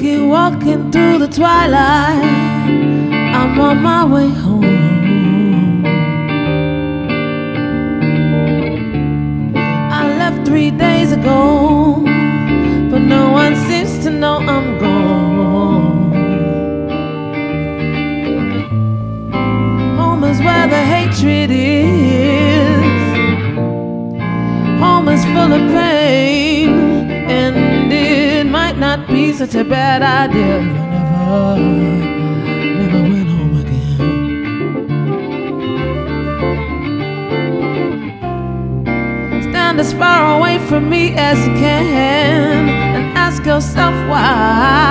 keep walking through the twilight. I'm on my way home. I left 3 days ago, but no one seems to know I'm gone. Home is where the hatred is. Home is full of pain, and not be such a bad idea if I never went home again. Stand as far away from me as you can and ask yourself why.